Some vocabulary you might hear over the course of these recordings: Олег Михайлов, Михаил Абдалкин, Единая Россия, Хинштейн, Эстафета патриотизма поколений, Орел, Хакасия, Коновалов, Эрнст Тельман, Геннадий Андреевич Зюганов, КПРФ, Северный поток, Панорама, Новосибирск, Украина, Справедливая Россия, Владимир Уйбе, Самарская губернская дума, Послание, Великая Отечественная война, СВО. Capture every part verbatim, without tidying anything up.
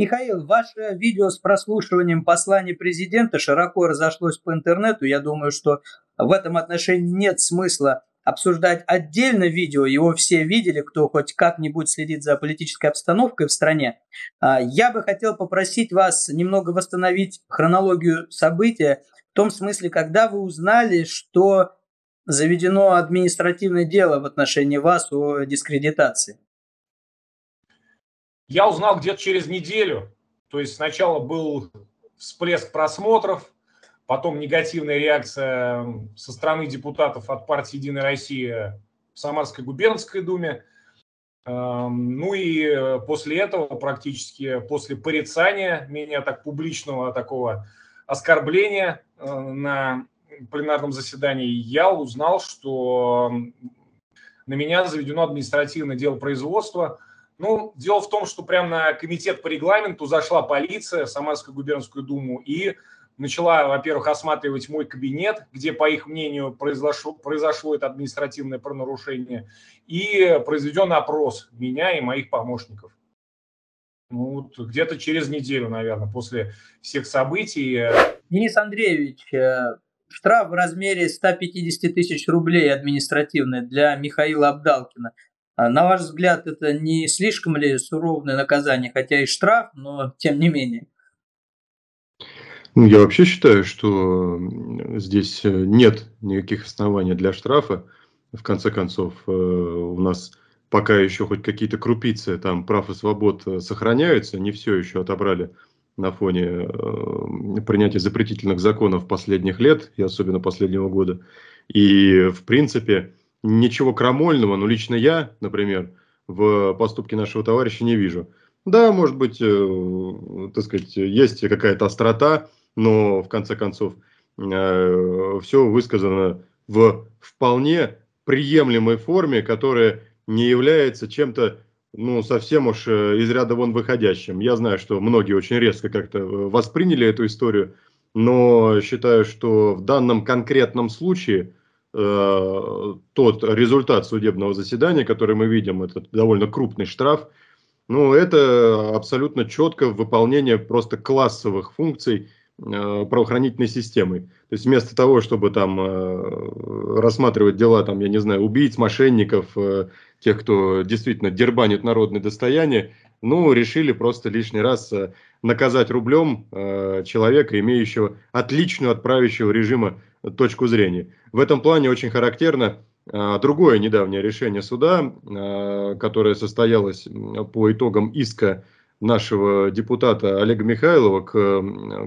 Михаил, ваше видео с прослушиванием посланий президента широко разошлось по интернету. Я думаю, что в этом отношении нет смысла обсуждать отдельно видео. Его все видели, кто хоть как-нибудь следит за политической обстановкой в стране. Я бы хотел попросить вас немного восстановить хронологию события в том смысле, когда вы узнали, что заведено административное дело в отношении вас о дискредитации. Я узнал где-то через неделю. То есть сначала был всплеск просмотров, потом негативная реакция со стороны депутатов от партии «Единая Россия» в Самарской губернской думе. Ну и после этого практически, после порицания меня так публичного, такого оскорбления на пленарном заседании, я узнал, что на меня заведено административное дело производства. Ну, дело в том, что прямо на комитет по регламенту зашла полиция в Самарскую губернскую думу и начала, во-первых, осматривать мой кабинет, где, по их мнению, произошло, произошло это административное правонарушение, и произведен опрос меня и моих помощников. Ну, вот где-то через неделю, наверное, после всех событий. Денис Андреевич, штраф в размере ста пятидесяти тысяч рублей административный для Михаила Абдалкина. На ваш взгляд, это не слишком ли суровое наказание, хотя и штраф, но тем не менее? Я вообще считаю, что здесь нет никаких оснований для штрафа. В конце концов, у нас пока еще хоть какие-то крупицы там прав и свобод сохраняются, не все еще отобрали на фоне принятия запретительных законов последних лет, и особенно последнего года. И, в принципе, ничего крамольного, но лично я, например, в поступке нашего товарища не вижу. Да, может быть, так сказать, есть какая-то острота, но в конце концов все высказано в вполне приемлемой форме, которая не является чем-то, ну, совсем уж из ряда вон выходящим. Я знаю, что многие очень резко как-то восприняли эту историю, но считаю, что в данном конкретном случае э, тот результат судебного заседания, который мы видим, это довольно крупный штраф. Ну, это абсолютно четко выполнение просто классовых функций э, правоохранительной системы. То есть вместо того, чтобы там э, рассматривать дела, там, я не знаю, убийц, мошенников, э, тех, кто действительно дербанит народное достояние, ну, решили просто лишний раз э, наказать рублем э, человека, имеющего отличную от правящего режима точку зрения. В этом плане очень характерно другое недавнее решение суда, которое состоялось по итогам иска нашего депутата Олега Михайлова к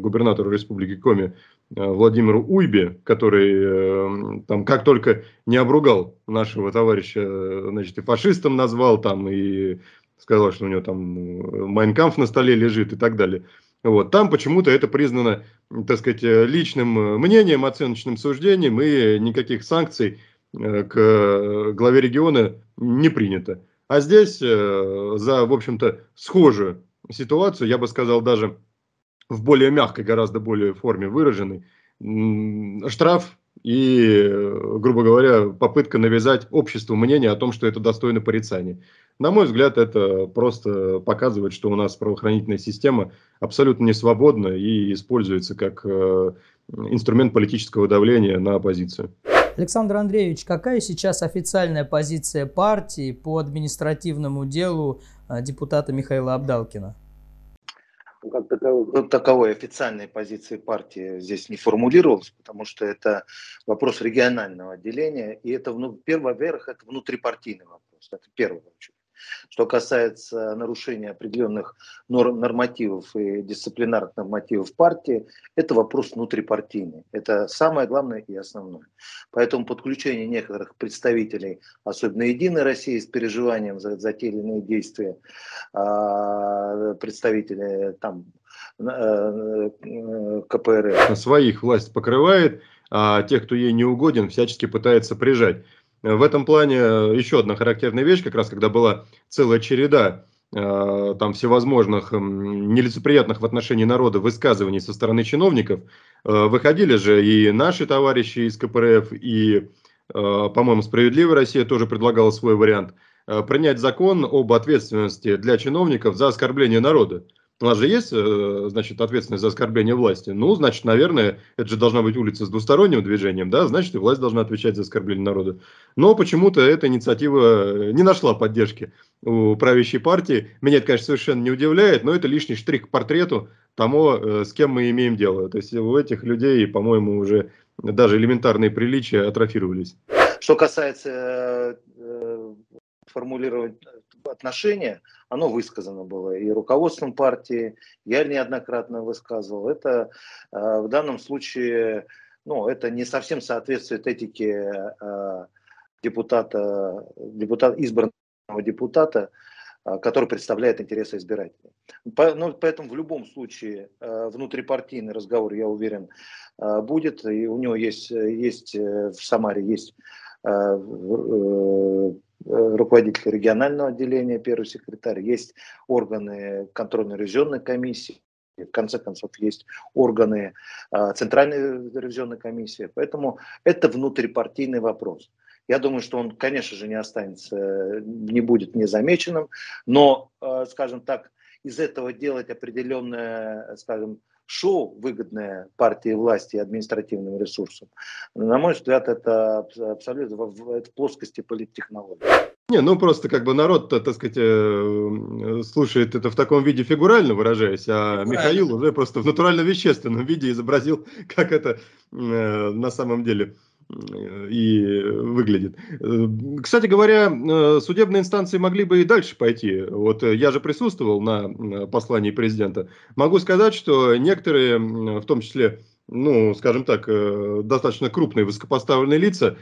губернатору Республики Коми Владимиру Уйбе, который там как только не обругал нашего товарища, значит, и фашистом назвал, там, и сказал, что у него там «Mein Kampf» на столе лежит и так далее. Вот. Там почему-то это признано, так сказать, личным мнением, оценочным суждением, и никаких санкций к главе региона не принято. А здесь за, в общем-то, схожую ситуацию, я бы сказал, даже в более мягкой, гораздо более форме выраженной, штраф и, грубо говоря, попытка навязать обществу мнение о том, что это достойно порицания. На мой взгляд, это просто показывает, что у нас правоохранительная система абсолютно не свободна и используется как инструмент политического давления на оппозицию. Александр Андреевич, какая сейчас официальная позиция партии по административному делу депутата Михаила Абдалкина? Как таковой, таковой официальной позиции партии здесь не формулировалось, потому что это вопрос регионального отделения, и это, во-первых, это внутрипартийный вопрос, это первое. Что касается нарушения определенных норм, нормативов и дисциплинарных нормативов партии, это вопрос внутрипартийный. Это самое главное и основное. Поэтому подключение некоторых представителей, особенно «Единой России», с переживанием за, за те или иные действия представителей там, КПРФ. Своих власть покрывает, а тех, кто ей не угоден, всячески пытается прижать. В этом плане еще одна характерная вещь, как раз когда была целая череда э, там всевозможных э, нелицеприятных в отношении народа высказываний со стороны чиновников, э, выходили же и наши товарищи из КПРФ, и, э, по-моему, «Справедливая Россия» тоже предлагала свой вариант, э, принять закон об ответственности для чиновников за оскорбление народа. У нас же есть, значит, ответственность за оскорбление власти. Ну, значит, наверное, это же должна быть улица с двусторонним движением, да, значит, и власть должна отвечать за оскорбление народа. Но почему-то эта инициатива не нашла поддержки у правящей партии. Меня это, конечно, совершенно не удивляет, но это лишний штрих к портрету тому, с кем мы имеем дело. То есть у этих людей, по-моему, уже даже элементарные приличия атрофировались. Что касается э, формулирования отношения, оно высказано было и руководством партии, я неоднократно высказывал. Это э, в данном случае, ну, это не совсем соответствует этике э, депутата, депутат, избранного депутата, э, который представляет интересы избирателей. По, ну, поэтому в любом случае э, внутрипартийный разговор, я уверен, э, будет. И у него есть, есть э, в Самаре есть э, э, руководитель регионального отделения, первый секретарь, есть органы контрольно-ревизионной комиссии, в конце концов есть органы э, Центральной ревизионной комиссии, поэтому это внутрипартийный вопрос. Я думаю, что он, конечно же, не останется, не будет незамеченным, но, э, скажем так, из этого делать определенное, скажем, шоу, выгодное партии власти и административным ресурсам, на мой взгляд, это абсолютно в плоскости политтехнологии. Не, ну просто как бы народ, так сказать, слушает это в таком виде, фигурально выражаясь, а Михаил уже просто в натурально-вещественном виде изобразил, как это на самом деле и выглядит. Кстати говоря, судебные инстанции могли бы и дальше пойти. Вот я же присутствовал на послании президента. Могу сказать, что некоторые, в том числе, ну, скажем так, достаточно крупные высокопоставленные лица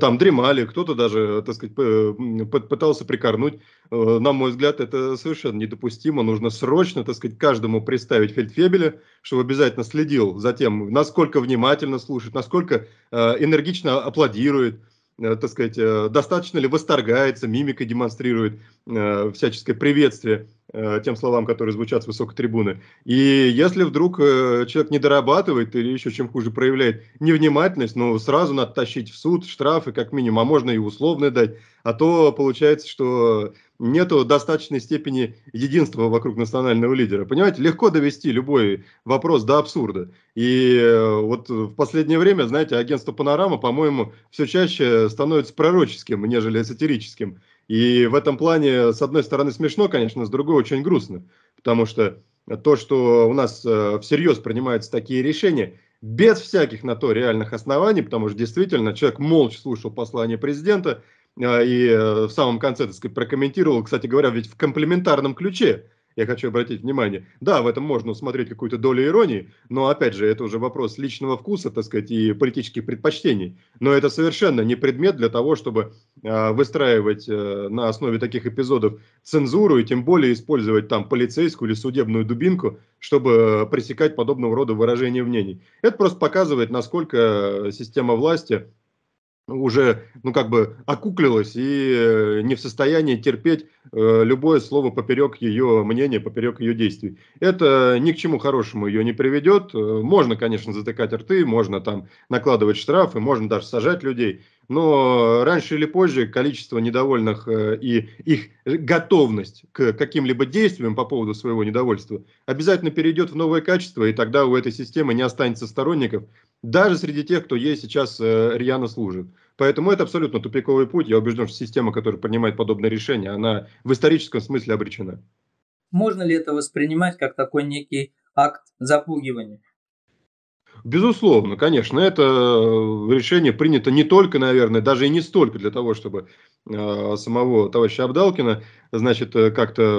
там дремали, кто-то даже, так сказать, пытался прикорнуть. На мой взгляд, это совершенно недопустимо. Нужно срочно, так сказать, каждому представить фельдфебеля, чтобы обязательно следил за тем, насколько внимательно слушает, насколько энергично аплодирует, так сказать, достаточно ли восторгается, мимикой демонстрирует всяческое приветствие тем словам, которые звучат с высокой трибуны. И если вдруг человек не дорабатывает или еще чем хуже проявляет невнимательность, ну сразу надо тащить в суд, штрафы как минимум, а можно и условно дать. А то получается, что нету достаточной степени единства вокруг национального лидера. Понимаете, легко довести любой вопрос до абсурда. И вот в последнее время, знаете, агентство «Панорама», по-моему, все чаще становится пророческим, нежели сатирическим. И в этом плане, с одной стороны, смешно, конечно, с другой очень грустно, потому что то, что у нас всерьез принимаются такие решения, без всяких на то реальных оснований, потому что действительно человек молча слушал послание президента и в самом конце, так сказать, прокомментировал, кстати говоря, ведь в комплиментарном ключе. Я хочу обратить внимание, да, в этом можно усмотреть какую-то долю иронии, но, опять же, это уже вопрос личного вкуса, так сказать, и политических предпочтений. Но это совершенно не предмет для того, чтобы э, выстраивать э, на основе таких эпизодов цензуру и тем более использовать там полицейскую или судебную дубинку, чтобы э, пресекать подобного рода выражение мнений. Это просто показывает, насколько система власти уже, ну, как бы окуклилась и не в состоянии терпеть э, любое слово поперек ее мнения, поперек ее действий. Это ни к чему хорошему ее не приведет. Можно, конечно, затыкать рты, можно там накладывать штрафы, можно даже сажать людей. Но раньше или позже количество недовольных и их готовность к каким-либо действиям по поводу своего недовольства обязательно перейдет в новое качество, и тогда у этой системы не останется сторонников, даже среди тех, кто ей сейчас рьяно служит. Поэтому это абсолютно тупиковый путь. Я убежден, что система, которая принимает подобные решения, она в историческом смысле обречена. Можно ли это воспринимать как такой некий акт запугивания? Безусловно, конечно, это решение принято не только, наверное, даже и не столько для того, чтобы э, самого товарища Абдалкина, значит, как-то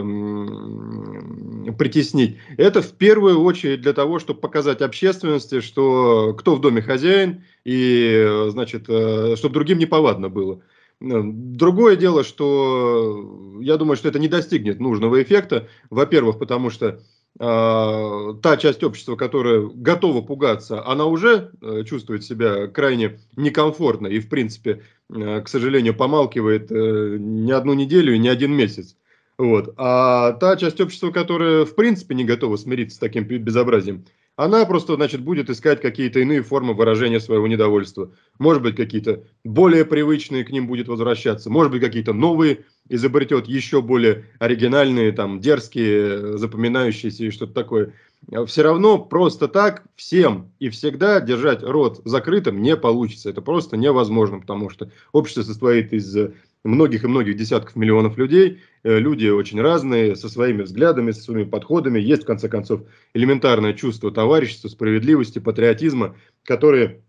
э, притеснить. Это в первую очередь для того, чтобы показать общественности, что кто в доме хозяин, и, значит, э, чтобы другим неповадно было. Другое дело, что я думаю, что это не достигнет нужного эффекта, во-первых, потому что та часть общества, которая готова пугаться, она уже чувствует себя крайне некомфортно и, в принципе, к сожалению, помалкивает не одну неделю и не один месяц. Вот. А та часть общества, которая, в принципе, не готова смириться с таким безобразием, она просто, значит, будет искать какие-то иные формы выражения своего недовольства. Может быть, какие-то более привычные к ним будет возвращаться, может быть, какие-то новые изобретет еще более оригинальные, там, дерзкие, запоминающиеся и что-то такое. Все равно просто так всем и всегда держать рот закрытым не получится. Это просто невозможно, потому что общество состоит из многих и многих десятков миллионов людей. Люди очень разные, со своими взглядами, со своими подходами. Есть, в конце концов, элементарное чувство товарищества, справедливости, патриотизма, которые,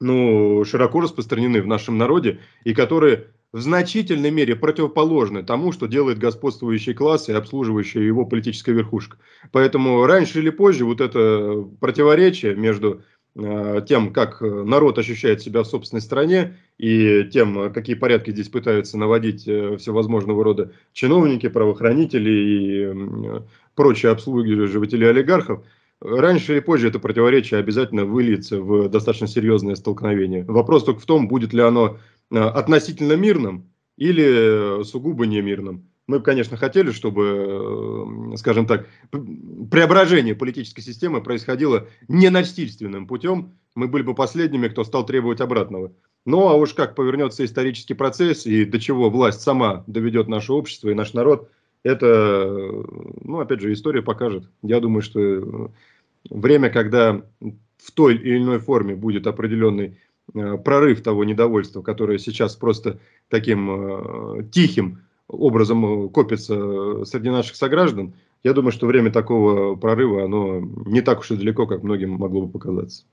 ну, широко распространены в нашем народе и которые в значительной мере противоположны тому, что делает господствующий класс и обслуживающая его политическая верхушка. Поэтому раньше или позже вот это противоречие между э, тем, как народ ощущает себя в собственной стране, и тем, какие порядки здесь пытаются наводить э, всевозможного рода чиновники, правоохранители и э, прочие обслуживатели олигархов, раньше или позже это противоречие обязательно выльется в достаточно серьезное столкновение. Вопрос только в том, будет ли оно относительно мирным или сугубо не мирным. Мы, конечно, хотели, чтобы, скажем так, преображение политической системы происходило не насильственным путем. Мы были бы последними, кто стал требовать обратного. Ну, а уж как повернется исторический процесс и до чего власть сама доведет наше общество и наш народ, это, ну, опять же, история покажет. Я думаю, что время, когда в той или иной форме будет определенный прорыв того недовольства, которое сейчас просто таким э, тихим образом копится среди наших сограждан, я думаю, что время такого прорыва, оно не так уж и далеко, как многим могло бы показаться.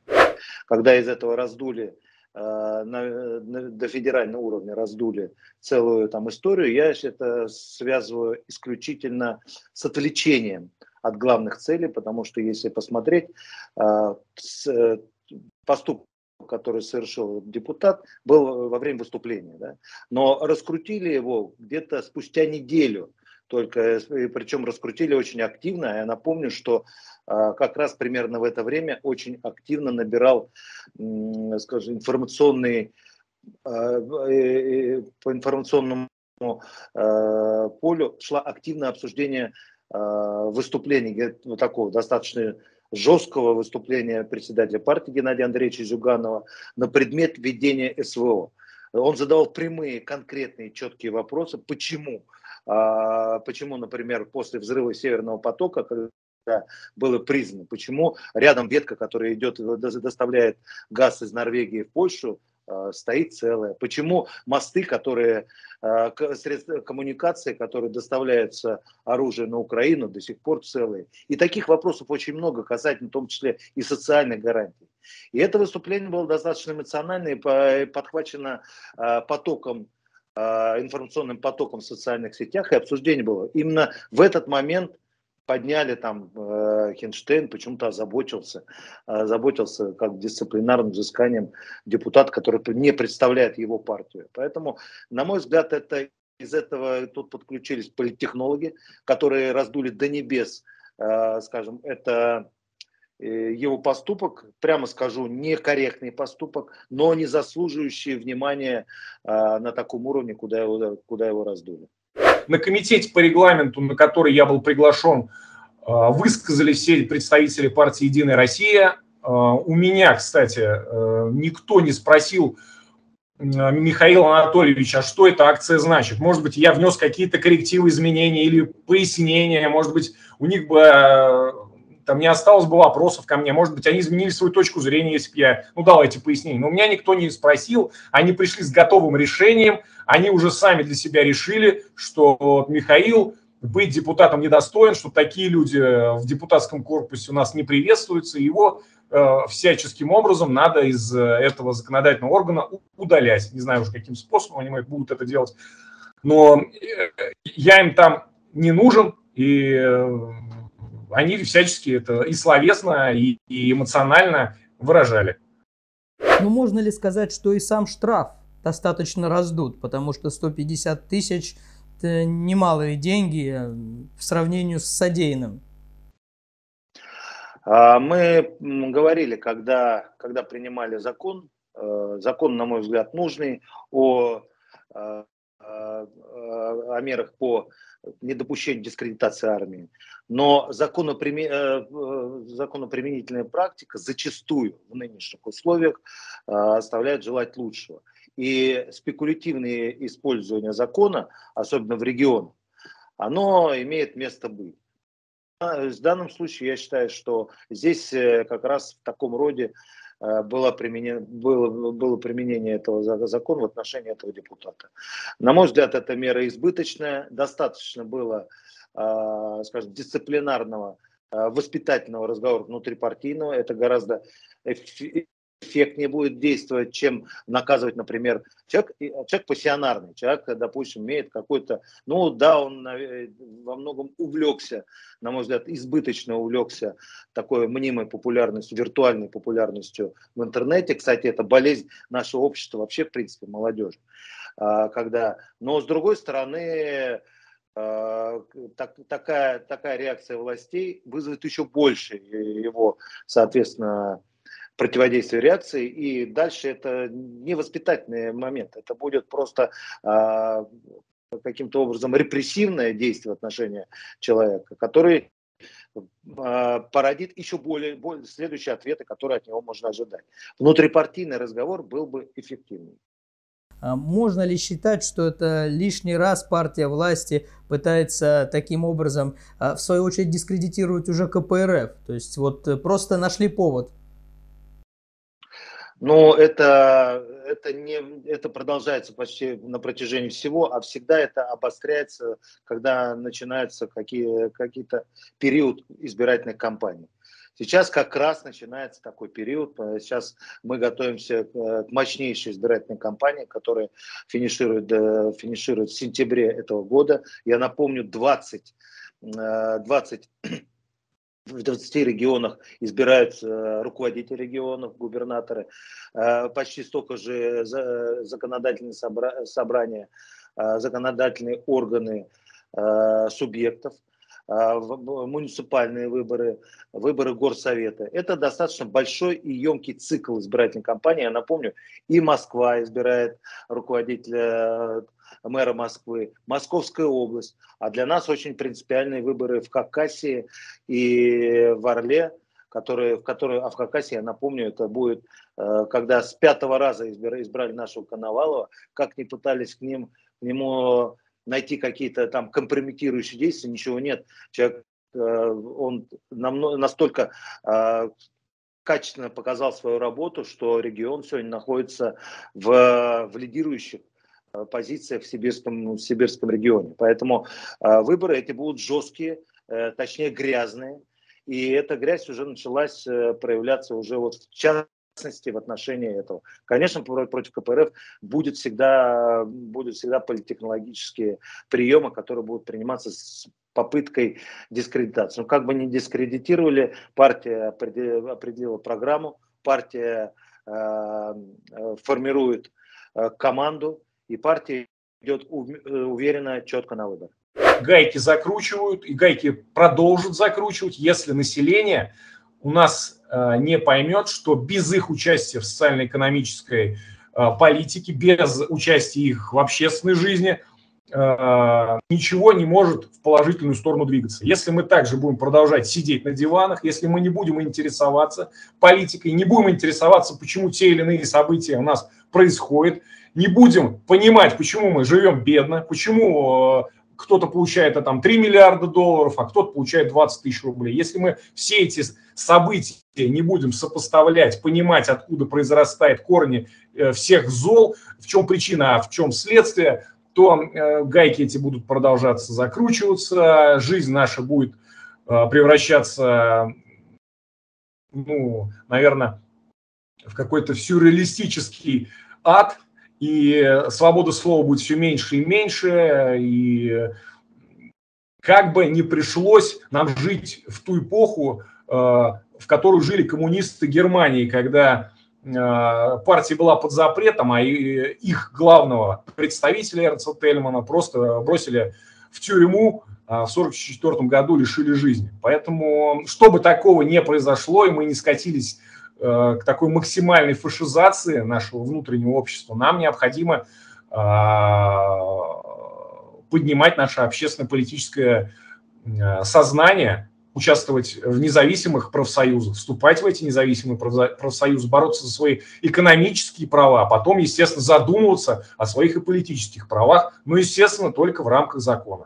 Когда из этого раздули, э, на, на, до федерального уровня раздули целую там историю, я это связываю исключительно с отвлечением от главных целей, потому что если посмотреть, э, э, поступок, который совершил депутат, был во время выступления, да? Но раскрутили его где-то спустя неделю только, причем раскрутили очень активно. Я напомню, что э, как раз примерно в это время очень активно набирал, э, скажем, информационный э, э, по информационному э, полю шла активное обсуждение э, выступлений вот такого достаточно жесткого выступления председателя партии Геннадия Андреевича Зюганова на предмет введения СВО. Он задавал прямые, конкретные, четкие вопросы. Почему? Почему, например, после взрыва Северного потока, когда было признано, почему рядом ветка, которая идет, доставляет газ из Норвегии в Польшу, стоит целая? Почему мосты, которые, средства коммуникации, которые доставляются оружие на Украину, до сих пор целые? И таких вопросов очень много, касательно в том числе и социальных гарантий. И это выступление было достаточно эмоционально и подхвачено потоком, информационным потоком в социальных сетях, и обсуждение было. Именно в этот момент подняли там э, Хинштейн, почему-то озаботился, озаботился как дисциплинарным взысканием депутат, который не представляет его партию. Поэтому, на мой взгляд, это, из этого тут подключились политтехнологи, которые раздули до небес, э, скажем, это э, его поступок, прямо скажу, некорректный поступок, но не заслуживающий внимания э, на таком уровне, куда его, куда его раздули. На комитете по регламенту, на который я был приглашен, высказались все представители партии «Единая Россия». У меня, кстати, никто не спросил Михаила Анатольевича, а что эта акция значит. Может быть, я внес какие-то коррективы, изменения или пояснения. Может быть, у них бы там не осталось бы вопросов ко мне. Может быть, они изменили свою точку зрения, если бы я, ну, дал эти пояснения. Но у меня никто не спросил. Они пришли с готовым решением. Они уже сами для себя решили, что Михаил быть депутатом недостоин, что такие люди в депутатском корпусе у нас не приветствуются, его э, всяческим образом надо из этого законодательного органа удалять. Не знаю уж, каким способом они будут это делать, но я им там не нужен, и они всячески это и словесно, и, и эмоционально выражали. Но можно ли сказать, что и сам штраф достаточно раздут, потому что сто пятьдесят тысяч – это немалые деньги в сравнении с содеянным? Мы говорили, когда, когда принимали закон, закон, на мой взгляд, нужный, о, о, о мерах по недопущению дискредитации армии. Но законоприменительная практика зачастую в нынешних условиях оставляет желать лучшего. и спекулятивное использование закона, особенно в регионах, оно имеет место быть. В данном случае я считаю, что здесь как раз в таком роде было применение, было, было применение этого закона в отношении этого депутата. На мой взгляд, эта мера избыточная. Достаточно было, скажем, дисциплинарного, воспитательного разговора внутрипартийного. Это гораздо эффектнее будет действовать, чем наказывать, например, человек, человек пассионарный, человек, допустим, имеет какой-то, ну да, он во многом увлекся, на мой взгляд, избыточно увлекся такой мнимой популярностью, виртуальной популярностью в интернете. Кстати, это болезнь нашего общества вообще, в принципе, молодежи. Когда, но с другой стороны, Так, такая, такая реакция властей вызовет еще больше его, соответственно, противодействия реакции, и дальше это не воспитательный момент, это будет просто а, каким-то образом репрессивное действие в отношении человека, который а, породит еще более, более следующие ответы, которые от него можно ожидать. Внутрипартийный разговор был бы эффективнее. Можно ли считать, что это лишний раз партия власти пытается таким образом, в свою очередь, дискредитировать уже ка пэ эр эф? То есть вот просто нашли повод. Ну, это, это, не, это продолжается почти на протяжении всего, а всегда это обостряется, когда начинаются какие, какие-то период избирательной кампании. Сейчас как раз начинается такой период. Сейчас мы готовимся к мощнейшей избирательной кампании, которая финиширует, финиширует в сентябре этого года. Я напомню, двадцать, двадцать, в двадцати регионах избирают руководители регионов, губернаторы. Почти столько же законодательные собрания, законодательные органы субъектов. Муниципальные выборы, выборы горсовета. Это достаточно большой и емкий цикл избирательной кампании. Я напомню, и Москва избирает руководителя, мэра Москвы, Московская область. А для нас очень принципиальные выборы в Хакасии и в Орле, которые, в которые, а в Хакасии, я напомню, это будет, когда с пятого раза избирали, избрали нашего Коновалова, как ни пытались к, ним, к нему... найти какие-то там компрометирующие действия, ничего нет. Человек, он настолько качественно показал свою работу, что регион сегодня находится в, в лидирующих позициях в сибирском, в сибирском регионе. Поэтому выборы эти будут жесткие, точнее грязные. И эта грязь уже началась проявляться уже вот в час. В отношении этого. Конечно, против ка пэ эр эф будет всегда, будут всегда политтехнологические приемы, которые будут приниматься с попыткой дискредитации. Но как бы ни дискредитировали, партия определила программу, партия э, формирует команду, и партия идет уверенно, четко на выбор. Гайки закручивают, и гайки продолжат закручивать, если население у нас не поймет, что без их участия в социально-экономической политике, без участия их в общественной жизни ничего не может в положительную сторону двигаться. Если мы также будем продолжать сидеть на диванах, если мы не будем интересоваться политикой, не будем интересоваться, почему те или иные события у нас происходят, не будем понимать, почему мы живем бедно, почему... кто-то получает а там три миллиарда долларов, а кто-то получает двадцать тысяч рублей. Если мы все эти события не будем сопоставлять, понимать, откуда произрастают корни всех зол, в чем причина, а в чем следствие, то гайки эти будут продолжаться закручиваться, жизнь наша будет превращаться, ну, наверное, в какой-то сюрреалистический ад, и свобода слова будет все меньше и меньше, и как бы не пришлось нам жить в ту эпоху, в которую жили коммунисты Германии, когда партия была под запретом, а их главного представителя Эрнста Тельмана просто бросили в тюрьму, в тысяча девятьсот сорок четвёртом году лишили жизни. Поэтому, чтобы такого не произошло, и мы не скатились к такой максимальной фашизации нашего внутреннего общества, нам необходимо поднимать наше общественно-политическое сознание, участвовать в независимых профсоюзах, вступать в эти независимые профсоюзы, бороться за свои экономические права, а потом, естественно, задумываться о своих и политических правах, но, естественно, только в рамках закона.